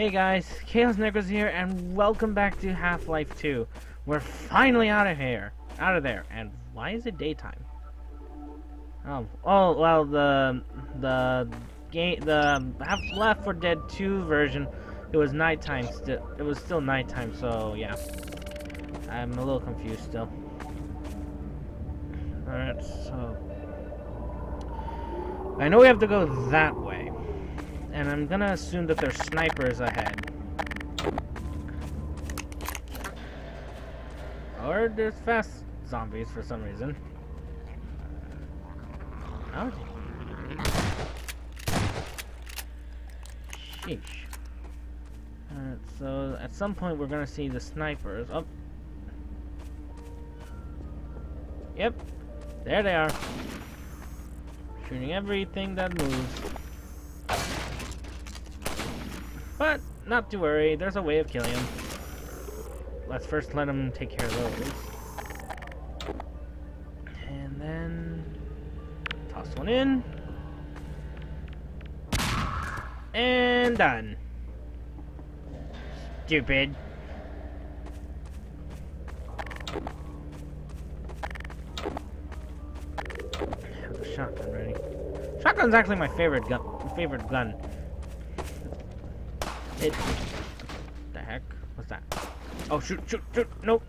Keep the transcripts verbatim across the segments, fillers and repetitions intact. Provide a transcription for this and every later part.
Hey guys, Chaos Negros here, and welcome back to Half-Life two. We're finally out of here, out of there. And why is it daytime? Oh, oh well, the the game, the Left four Dead two version, it was nighttime. Still, it was still nighttime. So yeah, I'm a little confused still. All right, so I know we have to go that way, and I'm gonna assume that there's snipers ahead, or there's fast zombies for some reason. Oh. Sheesh. Alright, so at some point we're gonna see the snipers. Oh. Yep. There they are. Shooting everything that moves. But not to worry, there's a way of killing them. Let's first let them take care of those. And then toss one in. And done. Stupid. I have the shotgun ready. Shotgun's actually my favorite gun. Favorite gun. It. What the heck? What's that? Oh, shoot, shoot, shoot. Nope.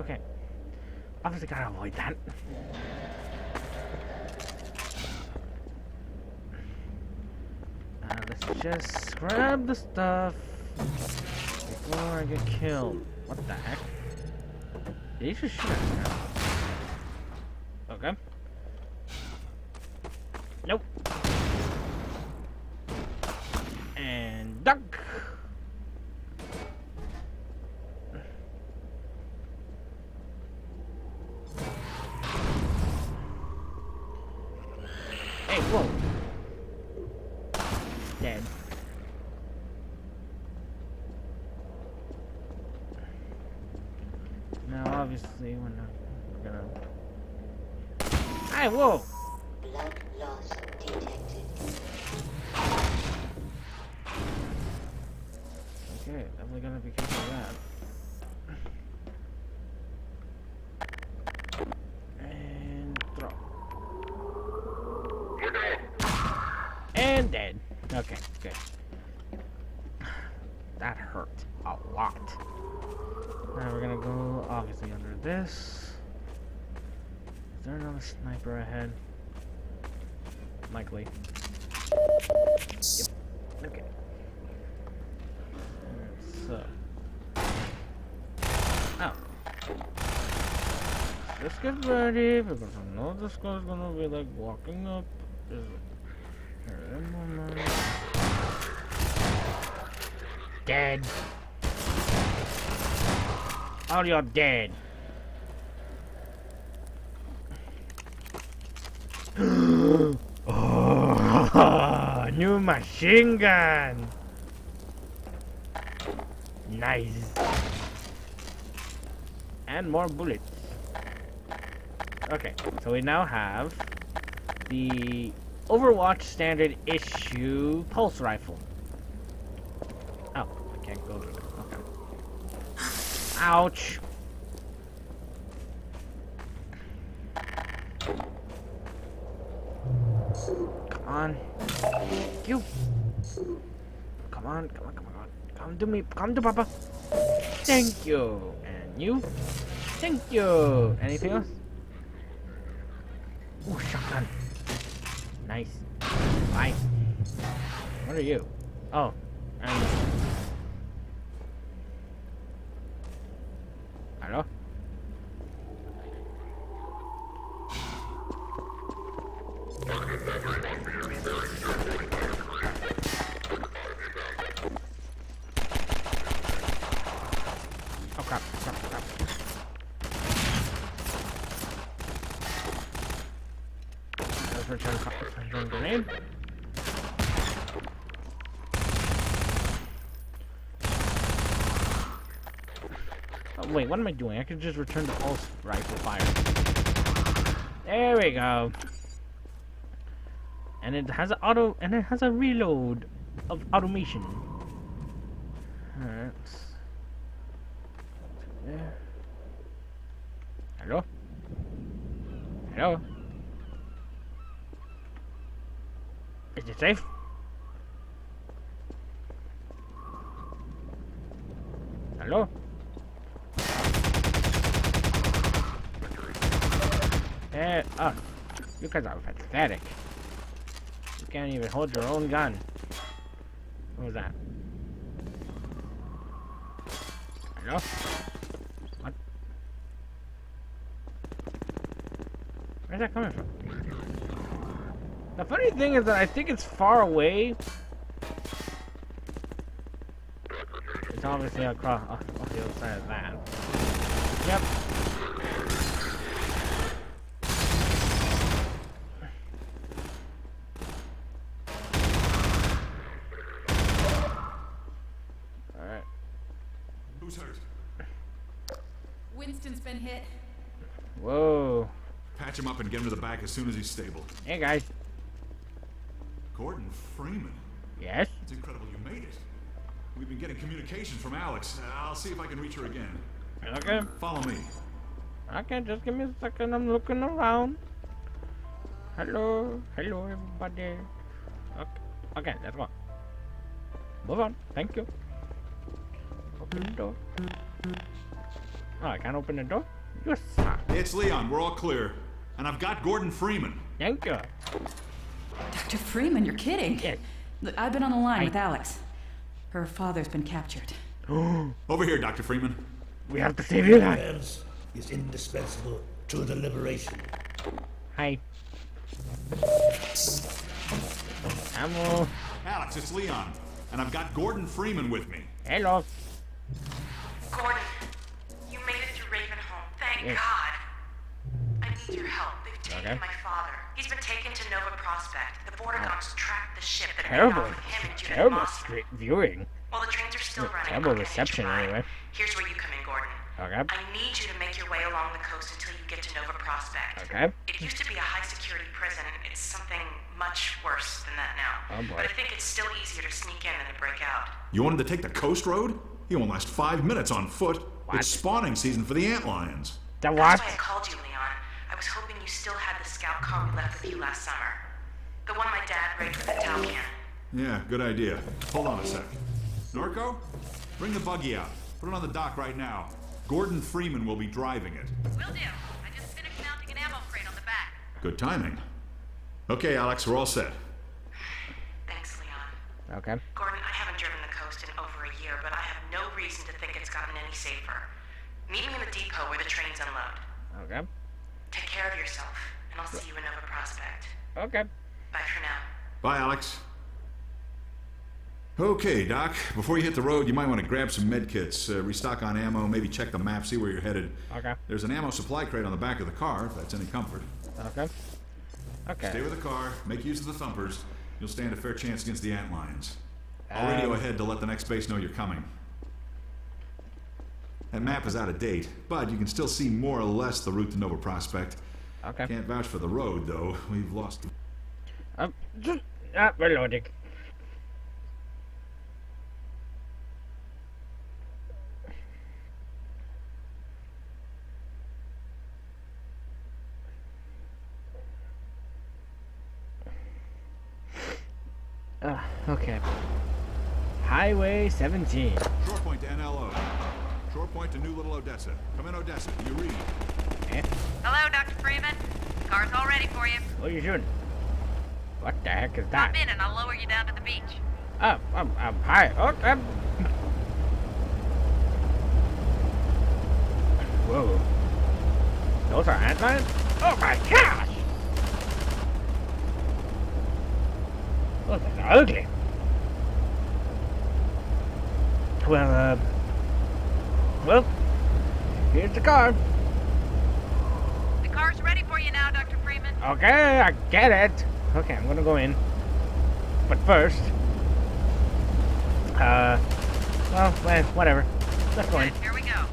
Okay. Obviously, gotta avoid that. Uh, let's just grab the stuff before I get killed. What the heck? Did he just shoot at me? Okay. Nope. And duck. Hey, whoa. Dead. Now, obviously, we're not. We're gonna. Hey, whoa. Blood loss detected. Okay, definitely gonna be careful of that. And throw. You're dead. And dead. Okay, good. That hurt a lot. Now we're gonna go obviously under this. Is there another sniper ahead? Likely. Yep. Okay. So. Oh. Let's get ready because I know this guy's gonna be like walking up. Dead. Oh, you're dead. Oh, new machine gun. Nice. And more bullets. Okay, so we now have the Overwatch standard issue pulse rifle. Oh, I can't go to it. Okay. Ouch. Come on. Thank you. Come on, come on, come on. Come to me, come to Papa. Thank you. And you? Thank you. Anything else? Ooh, shotgun. Nice. Bye. What are you? Oh. I'm... Hello? Grenade. Oh, wait, what am I doing? I could just return to pulse rifle fire. There we go. and it has a auto and it has a reload of automation. All right. There. Hello. Hello. Is it safe? Hello. There. Oh, you guys are pathetic. You can't even hold your own gun. What was that? Hello? What? Where's that coming from? The funny thing is that I think it's far away. It's obviously across off, off the other side of that. Yep. Him up and get him to the back as soon as he's stable. Hey guys. Gordon Freeman. Yes. It's incredible you made it. We've been getting communication from Alyx. I'll see if I can reach her again. Okay. Follow me. Okay, just give me a second. I'm looking around. Hello, hello everybody. Okay, okay, let's go. Move on. Thank you. Open the door. Oh, I can't open the door. Yes. It's Leon. We're all clear. And I've got Gordon Freeman. Thank you. Doctor Freeman, you're kidding. Yes. Look, I've been on the line I... with Alyx. Her father's been captured. Over here, Doctor Freeman. We have to save your lives. Is indispensable to the liberation. Hi. Ammo. Alyx, it's Leon. And I've got Gordon Freeman with me. Hello. Gordon, you made it to Ravenholm. Thank yes. God. Need your help. They've taken okay. my father. He's been taken to Nova Prospect. The Vortigons oh. tracked the ship that had gone with him into the terrible street viewing. While the trains are still it's running, terrible reception anyway. Here's where you come in, Gordon. Okay. I need you to make your way along the coast until you get to Nova Prospect. Okay. It used to be a high security prison. It's something much worse than that now. Oh boy. But I think it's still easier to sneak in than to break out. You want him to take the coast road? He won't last five minutes on foot. What? It's spawning season for the Antlions. That what? That's why I called you, Leon. I was hoping you still had the scout car we left with you last summer. The one my dad rigged with a tow can. Yeah, good idea. Hold on a sec. Norco, bring the buggy out. Put it on the dock right now. Gordon Freeman will be driving it. Will do. I just finished mounting an ammo crate on the back. Good timing. Okay, Alyx, we're all set. Thanks, Leon. Okay. Gordon, I haven't driven the coast in over a year, but I have no reason to think it's gotten any safer. Meet me in the depot where the trains unload. Okay. Take care of yourself, and I'll see you in Nova Prospect. Okay. Bye for now. Bye, Alyx. Okay, Doc. Before you hit the road, you might want to grab some medkits, uh, restock on ammo, maybe check the map, see where you're headed. Okay. There's an ammo supply crate on the back of the car, if that's any comfort. Okay. Okay. Stay with the car, make use of the thumpers. You'll stand a fair chance against the antlions. I'll um, radio ahead to let the next base know you're coming. That map is out of date, but you can still see more or less the route to Nova Prospect. Okay. Can't vouch for the road, though. We've lost... Um, just... Ah, reloading. Ah, okay. Highway seventeen. Shore point to N L O. Shore point to New Little Odessa. Come in, Odessa. Do you read? Eh? Hello, Doctor Freeman. The car's all ready for you. What are you doing? What the heck is that? Hop in and I'll lower you down to the beach. Oh, I'm, I'm high. Oh, I'm... Whoa. Those are antlions? Oh my gosh! Those are ugly. Well, uh... Well, here's the car. The car's ready for you now, Doctor Freeman. Okay, I get it. Okay, I'm gonna go in. But first, uh, well, whatever. Let's go in. Here we go.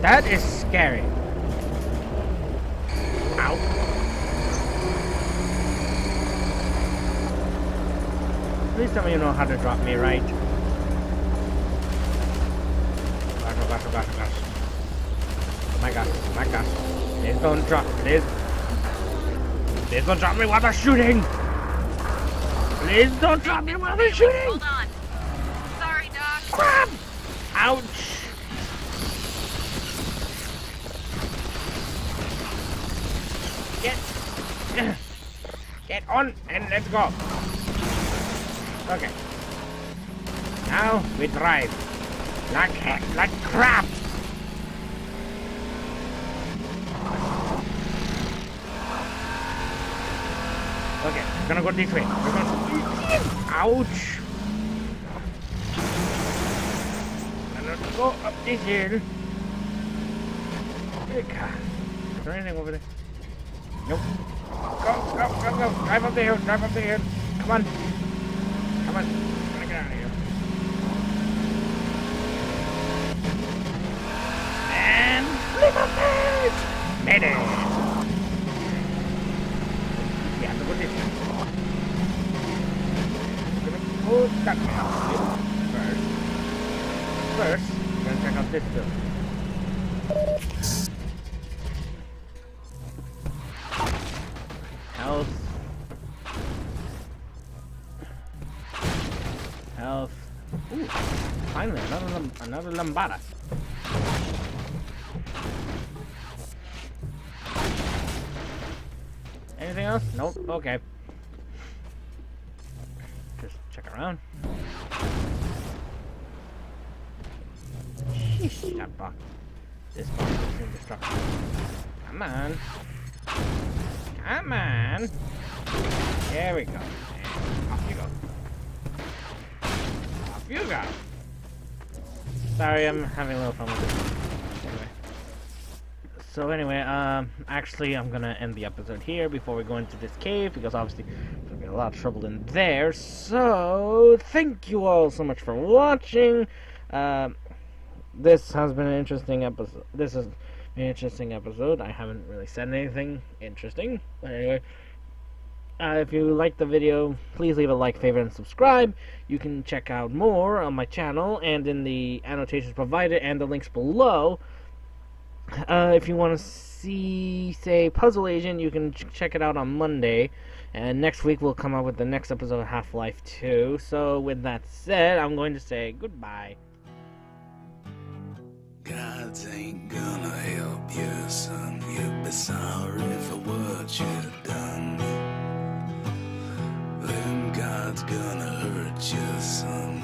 That is scary. Ow. Please tell me you know how to drop me right. Gosh, oh gosh, oh gosh, oh gosh. Oh my gosh, oh my gosh. Please don't drop, please. Please don't drop me while we're shooting. Please don't drop me while we're shooting. Hold on. Sorry, Doc. Crap! Ouch. Get, get on and let's go. Okay. Now we drive. Like heck, like crap. Okay, we're gonna go this way. We're gonna... Ouch. I'm gonna go up this hill. Is there anything over there? Nope. Go, go, go, go. Drive up the hill, drive up the hill. Come on. Come on. I'm gonna get out of here. And flip up it! Made it! Yeah, look at this one. I'm gonna pull that out first. First, I'm gonna check out this building. Health. Health. Ooh, finally, another, another lambada. Anything else? Nope, okay. Just check around. Sheesh, that box. This box is indestructible. Come on. Come on! There we go. And off you go. Off you go! Sorry, I'm having a little fun with this. Anyway. So anyway, um, actually I'm gonna end the episode here before we go into this cave, because obviously we're gonna get a lot of trouble in there. So, thank you all so much for watching. Uh, this has been an interesting episode. This is... interesting episode. I haven't really said anything interesting, but anyway, uh, if you liked the video, please leave a like, favorite, and subscribe. You can check out more on my channel and in the annotations provided and the links below. Uh, if you want to see, say, Puzzle Agent, you can ch check it out on Monday, and next week we'll come out with the next episode of Half-Life two. So with that said, I'm going to say goodbye. Gods ain't gonna help you, son. You'd be sorry for what you've done. Them gods gonna hurt you, son.